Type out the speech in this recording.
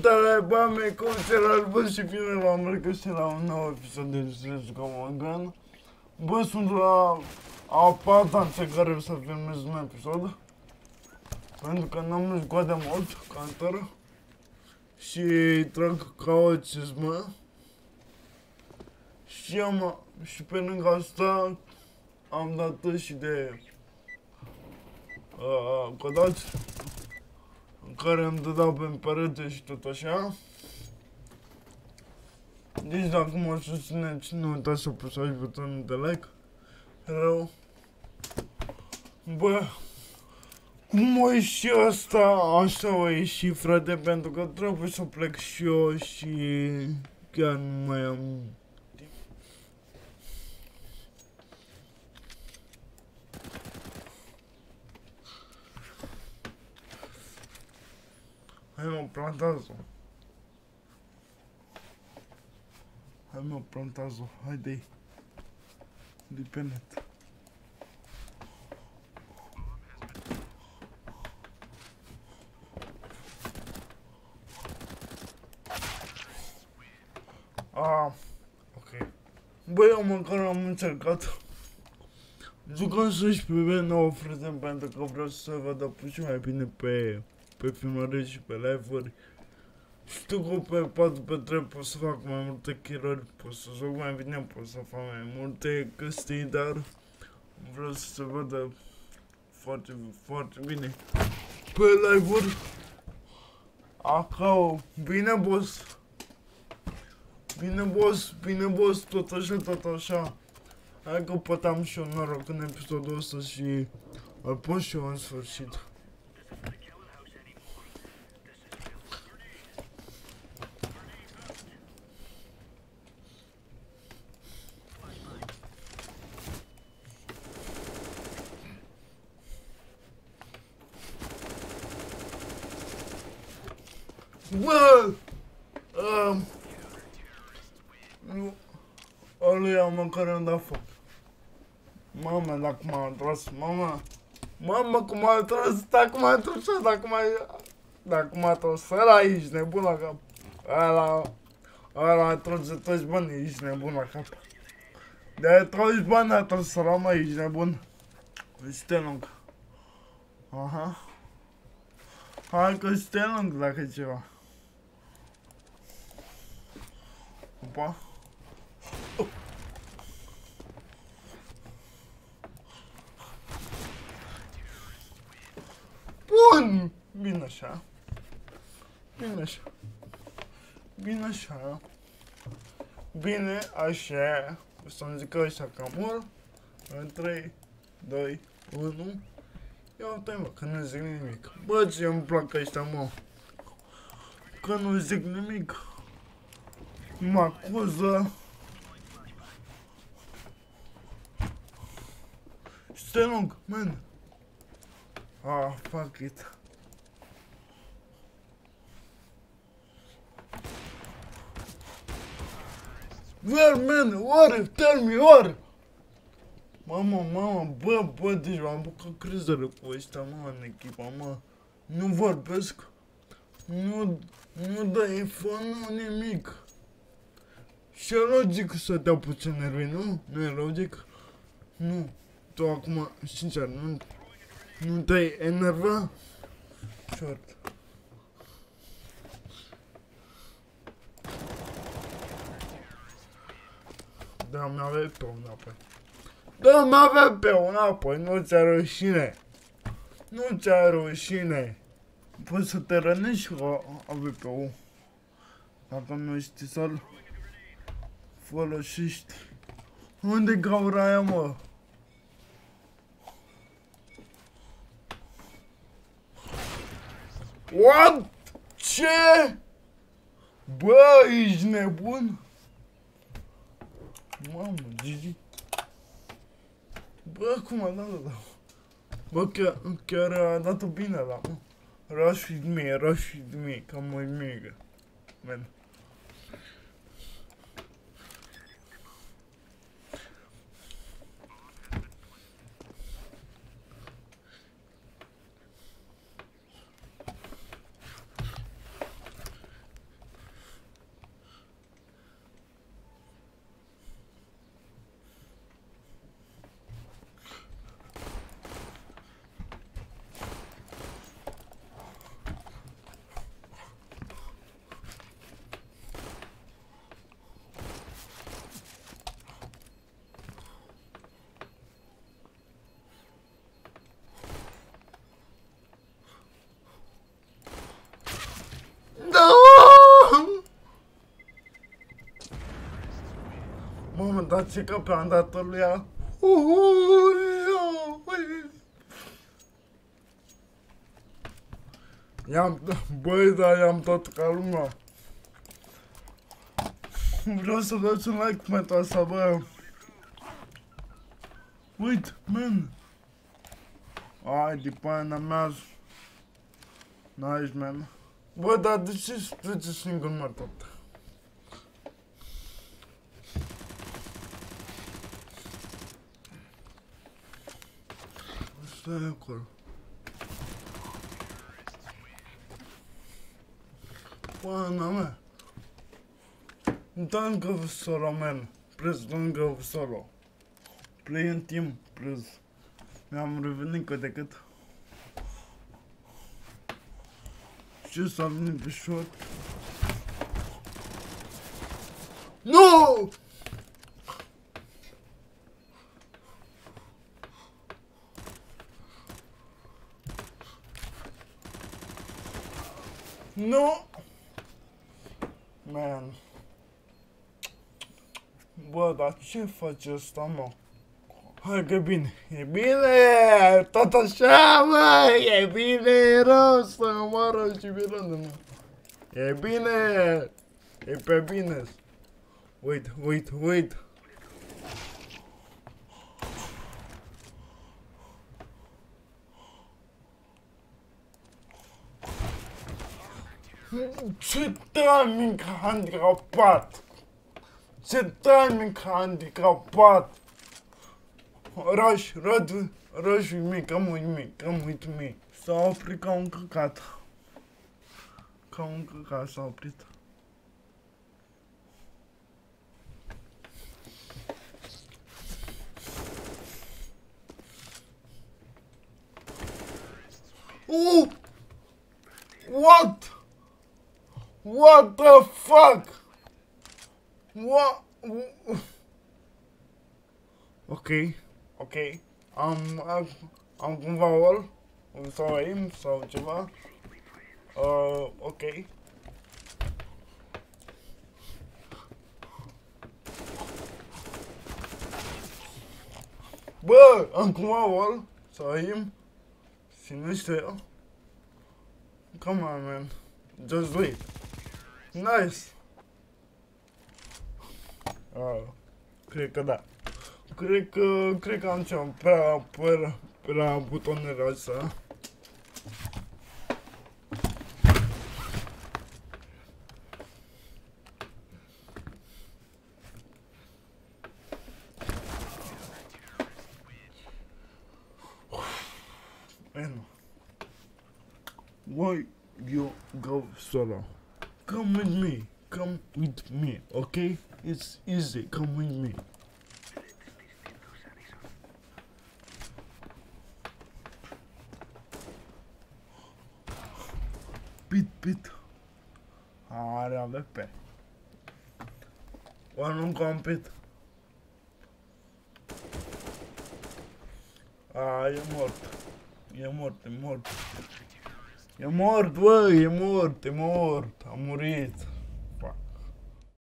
Salutare, oameni, cum se la bă, și bine v-am regăsit la un nou episod de Just Go Again. Bă, sunt la a patra pe care o să filmez un episod, pentru că n-am mers cu de mult, cantor, și trag ca o cizmă. Și pe lângă asta am dat și de codaci în care îmi dădeau pe perete și tot așa. Deci dacă mă susțineți, nu uitați să apăsați butonul de like. Rău. Bă, cum o ieși asta? Așa o ieși, frate, pentru că trebuie să plec și eu și chiar nu mai am timp. Hai mă, plantează. Hai mă, plantează, haide-i. De pe net. Ah, ok. Băi, eu măcar am încercat. Jucăm 16:9, frate, pentru că vreau să văd apuci mai bine pe filmări și pe live-uri. Știu că pe 4x3 pot să fac mai multe kill-uri, pot să joc mai bine, pot să fac mai multe chestii, dar vreau să se vadă foarte, foarte bine pe live-uri. Acau, bine boss! Bine boss, bine boss, tot așa, tot așa. Hai că pătam și eu noroc în episodul ăsta și îl pun și eu în sfârșit. Bă! Aluia, măcar am dat foc. Mama, dacă m-a atras, mama. Mama, cum m-a atras, dacă m-a atras, dacă m-a atras, ăla ești nebun la cap. Ăla atrage toți banii, ești nebun la cap. De-aia toți banii atras, ăla, mă, ești nebun. Este lung. Aha. Hai că este lung dacă e ceva. Opa. Bun! Bine așa. Bine așa. Bine așa. Bine așa. O să-mi zic așa că mor. În 3, 2, 1. Ia uite, mă, că nu zic nimic. Bă, ce îmi plac ăștia, mă. Că nu zic nimic. Mă acuză. Stai lung, man. Ah, fuck it. Where, man? Where? Tell me where? Mama, bă, deci m-am bucat crezără cu ăștia, mă, în echipa, mă. Nu vorbesc. Nu dă info, nu nimic. Și e logic să te apuce nervii, nu? Nu e logic? Nu. Tu acum, sincer, nu te-ai enerva? Short. Da, mi-avea pe un apoi. Da, m-avea pe un apoi, nu ți-a rușine. Nu ți-a rușine. Poți să te rănești cu AVP-ul. Dacă nu știi să-l folosești. Unde-i gaura aia, mă? What? Ce? Bă, ești nebun? Mamă, Gigi. Bă, cum a dat-o? Bă, chiar a dat-o bine ăla, mă. Rush with me, că mă-i mega. Man. dați-i că pe-am dat-o lui ea. Băi, dar i-am dat ca lumea. Vreau să dați un like pentru asta, bă. Uite, man. Ai, de pana mea. Nice, man. Bă, dar de ce străge singur, mă, tot? Stai acolo. Pana mea. Dancă vă sora, man. Please, dancă vă sora. Play in team, please. Mi-am revenit cât de cât. Ce s-a venit pe short? No! No! Man. Bă, dar ce face asta, mă? Hai că bine, e bine, tot așa, mă, e bine, e rău să omoară și virându, mă. E bine, e pe bine. Uite, uite, uite. Ce timing handicapat! Ce timing handicapat! Rush, rush with me, come with me, come with me. S-a oprit ca un căcat. Ca un căcat s-a oprit. What? What the fuck? What? Okay. Ok, am cumva all, sau aim, sau ceva, ok. Bă, am cumva all, sau aim, sinește eu. Come on, man, just do it. Nice! Cred că da. Cred că am ceva prea butonera asta. Eno. Why you go solo? Come with me. Come with me, okay? It's easy. Come with me. Pit. Are avea pe. Oare nu-mi compit? A, e mort. E mort, bă, e mort, a murit.